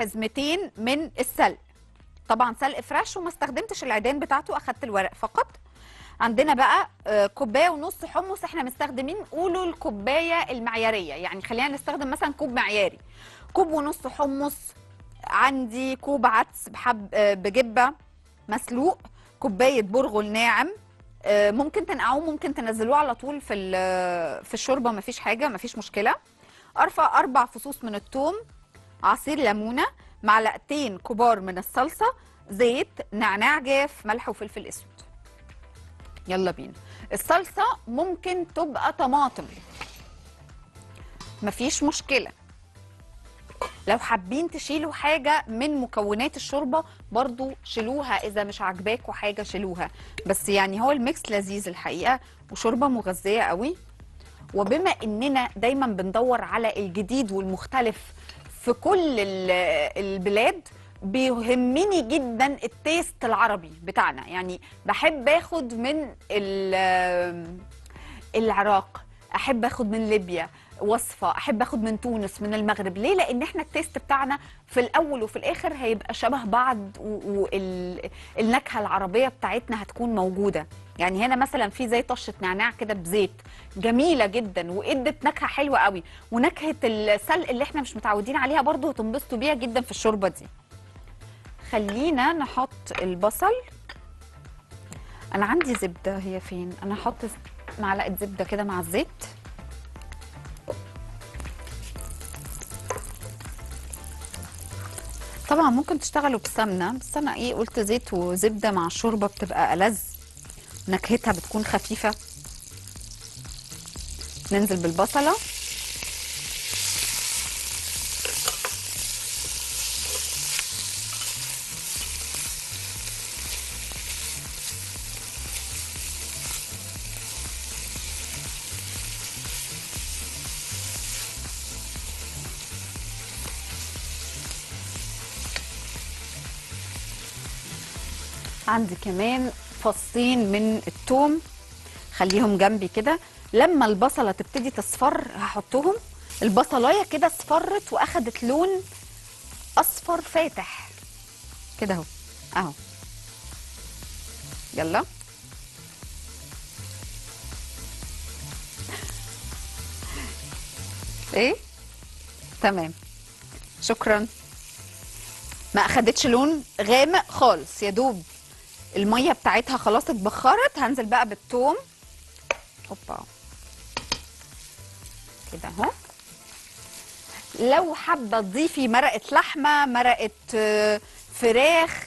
حزمتين من السلق، طبعا سلق فريش وما استخدمتش العيدان بتاعته، اخدت الورق فقط. عندنا بقى كوبايه ونص حمص، احنا مستخدمين قولوا الكوبايه المعياريه، يعني خلينا نستخدم مثلا كوب معياري، كوب ونص حمص. عندي كوب عدس بجبه مسلوق، كوبايه برغل ناعم، ممكن تنقعوه ممكن تنزلوه على طول في الشوربه، مفيش حاجه مفيش مشكله. ارفع 4 فصوص من الثوم، عصير ليمونه، معلقتين كبار من الصلصه، زيت، نعناع جاف، ملح وفلفل اسود. يلا بينا. الصلصه ممكن تبقى طماطم مفيش مشكله، لو حابين تشيلوا حاجه من مكونات الشوربه برضو شيلوها، اذا مش عاجباكوا حاجه شيلوها، بس يعني هو الميكس لذيذ الحقيقه وشوربه مغذيه قوي. وبما اننا دايما بندور على الجديد والمختلف في كل البلاد، بيهمني جدا التيست العربي بتاعنا، يعني بحب اخد من العراق، احب اخد من ليبيا وصفه، احب اخد من تونس، من المغرب. ليه؟ لان احنا التيست بتاعنا في الاول وفي الاخر هيبقى شبه بعض، والنكهه العربيه بتاعتنا هتكون موجوده. يعني هنا مثلا في زي طشه نعناع كده بزيت، جميله جدا وادت نكهه حلوه قوي، ونكهه السلق اللي احنا مش متعودين عليها برضو هتنبسطوا بيها جدا في الشوربه دي. خلينا نحط البصل. انا عندي زبده، هي فين؟ انا هحط معلقه زبده كده مع الزيت. طبعا ممكن تشتغلوا بسمنه، بس انا ايه قلت زيت وزبده مع الشوربه بتبقى ألذ، نكهتها بتكون خفيفه. ننزل بالبصله، عندي كمان فصين من الثوم خليهم جنبي كده. لما البصله تبتدي تصفر هحطهم، البصلايه كده اصفرت واخدت لون اصفر فاتح كده اهو اهو. يلا ايه تمام، شكرا. ما اخدتش لون غامق خالص، يا دوب الميه بتاعتها خلاص اتبخرت. هنزل بقى بالثوم، هوبا كده اهو. لو حابه تضيفي مرقه لحمه، مرقه فراخ،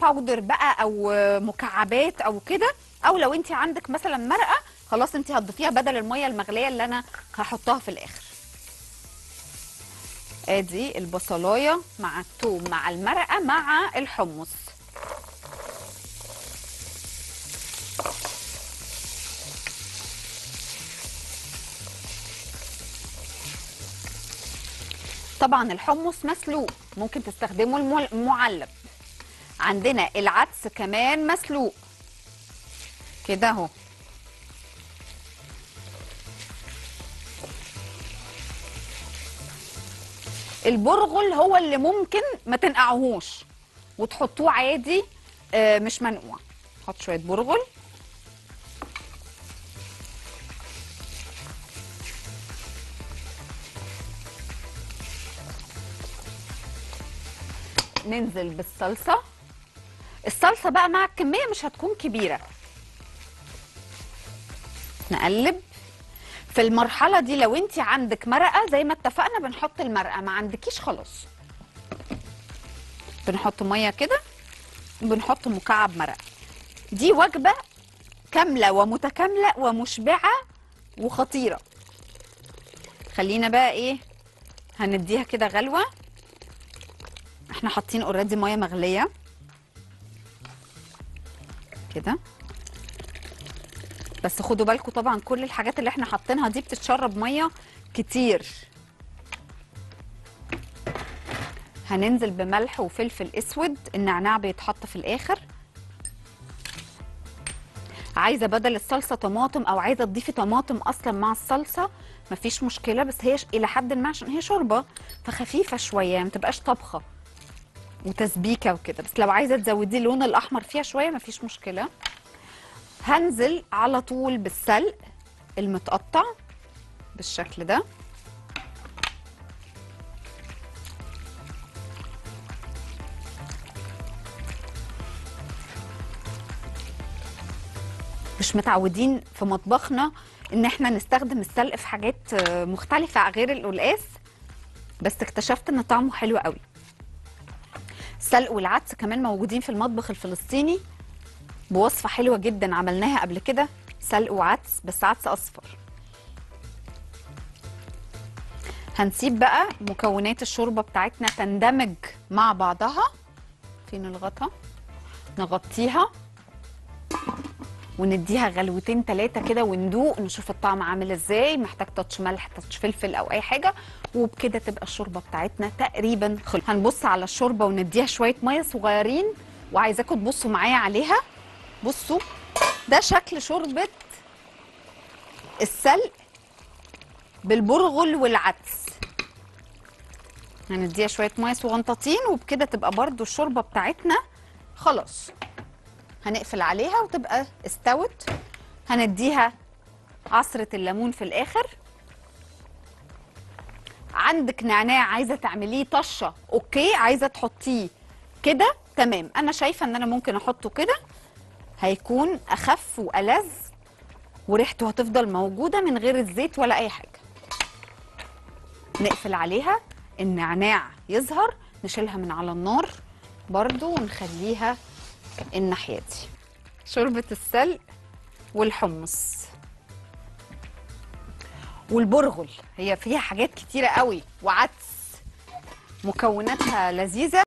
باودر بقى او مكعبات او كده، او لو انت عندك مثلا مرقه خلاص انت هتضيفيها بدل الميه المغليه اللي انا هحطها في الاخر. ادي البصلايه مع الثوم مع المرقه مع الحمص. طبعا الحمص مسلوق، ممكن تستخدموا المعلب. عندنا العدس كمان مسلوق كده اهو. البرغل هو اللي ممكن ما تنقعوهوش وتحطوه عادي، مش منقوع. حط شويه برغل. ننزل بالصلصه. الصلصه بقى مع الكميه مش هتكون كبيره. نقلب. في المرحله دي لو انت عندك مرقه زي ما اتفقنا بنحط المرقه، ما عندكيش خلاص بنحط ميه كده، بنحط مكعب مرقه. دي وجبه كامله ومتكامله ومشبعه وخطيره. خلينا بقى ايه، هنديها كده غلوه. احنا حاطين اوريدي ميه مغليه كده، بس خدوا بالكم طبعا كل الحاجات اللي احنا حاطينها دي بتتشرب ميه كتير. هننزل بملح وفلفل اسود، النعناع بيتحط في الاخر. عايزه بدل الصلصه طماطم، او عايزه تضيفي طماطم اصلا مع الصلصه، مفيش مشكله، بس هي الى حد ما عشان هي شوربه فخفيفه شويه، ما تبقاش طبخه وتسبيكه وكده. بس لو عايزه تزودي اللون الاحمر فيها شويه مفيش مشكله. هنزل على طول بالسلق المتقطع بالشكل ده، مش متعودين في مطبخنا ان احنا نستخدم السلق في حاجات مختلفه غير القلقاس، بس اكتشفت ان طعمه حلو قوي. السلق والعدس كمان موجودين في المطبخ الفلسطيني بوصفه حلوه جدا عملناها قبل كده، سلق وعدس بس عدس اصفر. هنسيب بقى مكونات الشوربه بتاعتنا تندمج مع بعضها، فين الغطا، نغطيها ونديها غلوتين ثلاثه كده وندوق نشوف الطعم عامل ازاي، محتاج تاتش ملح تاتش فلفل او اي حاجه، وبكده تبقى الشوربه بتاعتنا تقريبا خلصت. هنبص على الشوربه ونديها شويه ميه صغيرين، وعايزاكم تبصوا معايا عليها. بصوا ده شكل شوربه السلق بالبرغل والعدس. هنديها شويه ميه صغنطاطين وبكده تبقى برضو الشوربه بتاعتنا خلاص. هنقفل عليها وتبقى استوت. هنديها عصرة الليمون في الآخر. عندك نعناع عايزة تعمليه طشة اوكي، عايزة تحطيه كده تمام، أنا شايفة إن أنا ممكن أحطه كده هيكون أخف وألذ وريحته هتفضل موجودة من غير الزيت ولا أي حاجة. نقفل عليها النعناع يظهر، نشيلها من على النار برضو ونخليها الناحية دي. شوربة السلق والحمص والبرغل، هي فيها حاجات كتيرة قوي وعدس، مكوناتها لذيذة.